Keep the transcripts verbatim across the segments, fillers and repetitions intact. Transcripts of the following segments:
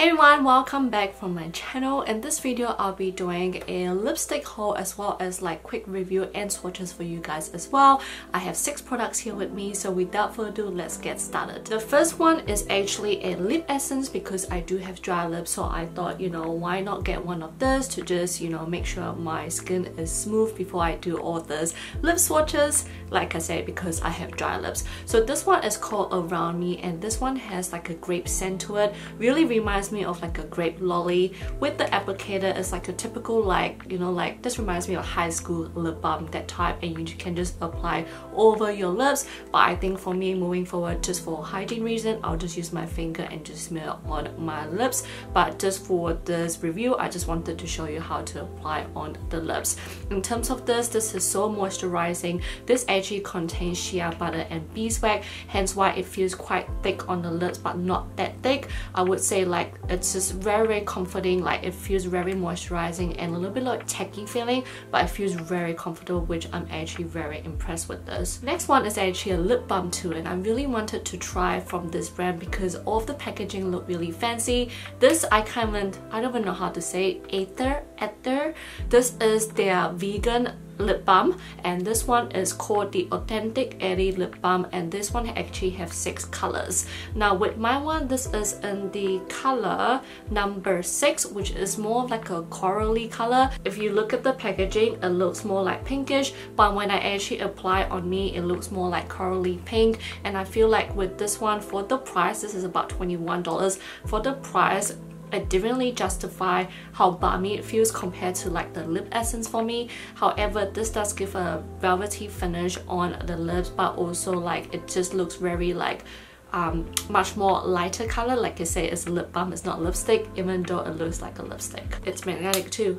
Hey everyone, welcome back from my channel. In this video I'll be doing a lipstick haul as well as like quick review and swatches for you guys as well. I have six products here with me, so without further ado, let's get started. The first one is actually a lip essence because I do have dry lips, so I thought, you know, why not get one of this to just, you know, make sure my skin is smooth before I do all this lip swatches, like I said, because I have dry lips. So this one is called Around Me, and this one has like a grape scent to it. Really reminds me of like a grape lolly. With the applicator, it's like a typical, like, you know, like this reminds me of high school lip balm, that type, and you can just apply over your lips. But I think for me moving forward, just for hygiene reason, I'll just use my finger and just smear on my lips. But just for this review, I just wanted to show you how to apply on the lips. In terms of this, this is so moisturizing. This actually contains shea butter and beeswax, hence why it feels quite thick on the lips, but not that thick. I would say like it's just very, very comforting. Like it feels very moisturizing and a little bit like tacky feeling, but it feels very comfortable, which I'm actually very impressed with this. Next one is actually a lip balm too, and I really wanted to try from this brand because all of the packaging looked really fancy. This I kind of, I don't even know how to say it, athe, athe. This is their vegan lip balm, and this one is called the Authentic Athe lip balm, and this one actually have six colors. Now with my one, this is in the color number six, which is more like a corally color. If you look at the packaging, it looks more like pinkish, but when I actually apply on me, it looks more like corally pink. And I feel like with this one, for the price, this is about twenty-one dollars. For the price, it didn't really justify how balmy it feels compared to like the lip essence for me. However, this does give a velvety finish on the lips, but also like it just looks very like Um, much more lighter color. Like I say, it's a lip balm, it's not lipstick, even though it looks like a lipstick. It's magnetic too.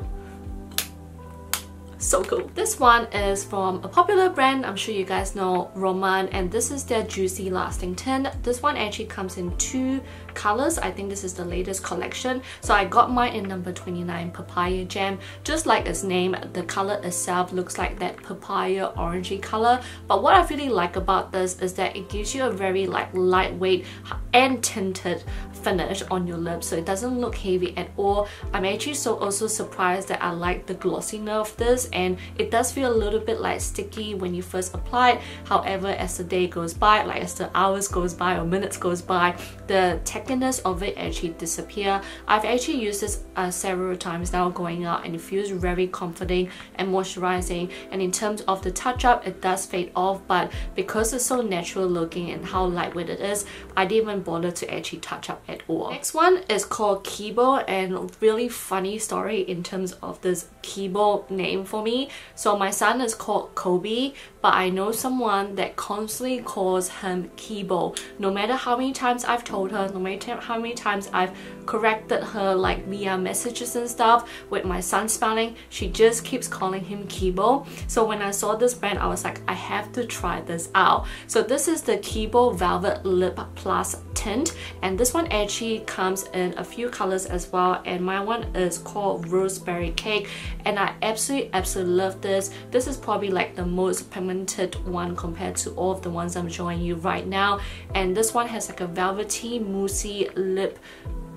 So cool. This one is from a popular brand, I'm sure you guys know, Romand, and this is their Juicy Lasting Tint. This one actually comes in two colors. I think this is the latest collection. So I got mine in number twenty-nine, Papaya Jam. Just like its name, the color itself looks like that papaya orangey color. But what I really like about this is that it gives you a very like lightweight and tinted finish on your lips, so it doesn't look heavy at all. I'm actually so also surprised that I like the glossiness of this, and it does feel a little bit like sticky when you first apply it. However, as the day goes by, like as the hours goes by or minutes goes by, the tackiness of it actually disappear. I've actually used this uh, several times now going out, and it feels very comforting and moisturizing. And in terms of the touch-up, it does fade off, but because it's so natural looking and how lightweight it is, I didn't even bother to actually touch up at all. Next one is called Keybo, and really funny story in terms of this Keybo name for me. So my son is called Kobe, but I know someone that constantly calls him Keybo. No matter how many times I've told her, no matter how many times I've corrected her like via messages and stuff with my son's spelling, she just keeps calling him Keybo. So when I saw this brand, I was like, I have to try this out. So this is the Keybo Velvet Lip Plus Tint, and this one actually comes in a few colors as well, and my one is called Roseberry Cake, and I absolutely absolutely love this. This is probably like the most pigmented one compared to all of the ones I'm showing you right now, and this one has like a velvety moussey lip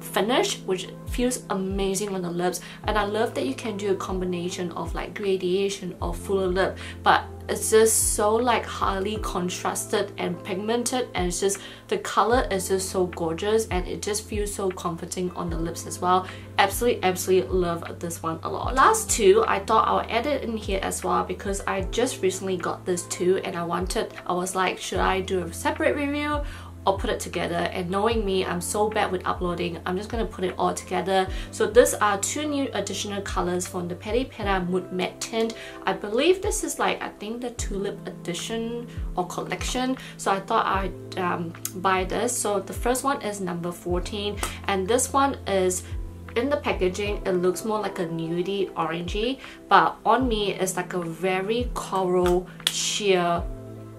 finish, which feels amazing on the lips. And I love that you can do a combination of like gradation or fuller lip, but it's just so like highly contrasted and pigmented, and it's just the color is just so gorgeous, and it just feels so comforting on the lips as well. Absolutely absolutely love this one a lot. Last two, I thought I'll add it in here as well because I just recently got this too, and I wanted, I was like, should I do a separate review or put it together? And knowing me, I'm so bad with uploading, I'm just gonna put it all together. So these are two new additional colors from the Peripera Mood Matte Tint. I believe this is like, I think the Tulip edition or collection, so I thought I'd um, buy this. So the first one is number fourteen, and this one is, in the packaging, it looks more like a nudie orangey, but on me it's like a very coral sheer,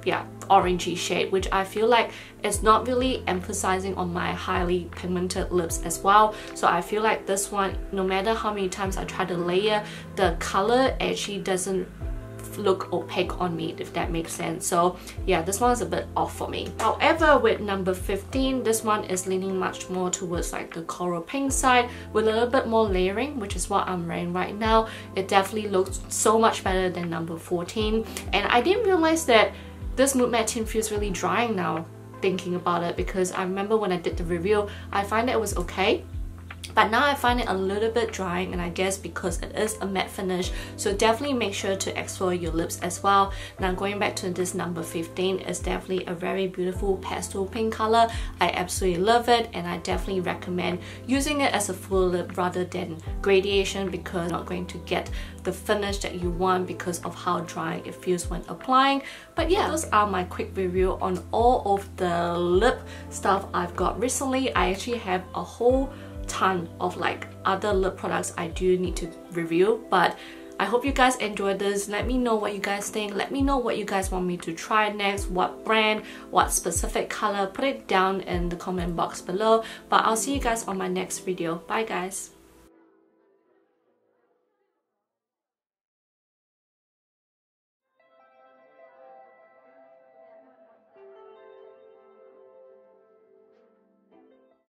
yeah, orangey shade, which I feel like it's not really emphasizing on my highly pigmented lips as well. So I feel like this one, no matter how many times I try to layer, the color actually doesn't look opaque on me, if that makes sense. So yeah, this one is a bit off for me. However, with number fifteen, this one is leaning much more towards like the coral pink side with a little bit more layering, which is what I'm wearing right now. It definitely looks so much better than number fourteen, and I didn't realize that this Mood Matte tint feels really drying now, thinking about it, because I remember when I did the review, I find that it was okay, but now I find it a little bit drying, and I guess because it is a matte finish. So definitely make sure to exfoliate your lips as well. Now going back to this number fifteen, is definitely a very beautiful pastel pink color. I absolutely love it, and I definitely recommend using it as a full lip rather than gradation, because you're not going to get the finish that you want because of how dry it feels when applying. But yeah, those are my quick review on all of the lip stuff I've got recently. I actually have a whole ton of like other lip products I do need to review, but I hope you guys enjoyed this. Let me know what you guys think. Let me know what you guys want me to try next, what brand, what specific color. Put it down in the comment box below, but I'll see you guys on my next video. Bye guys.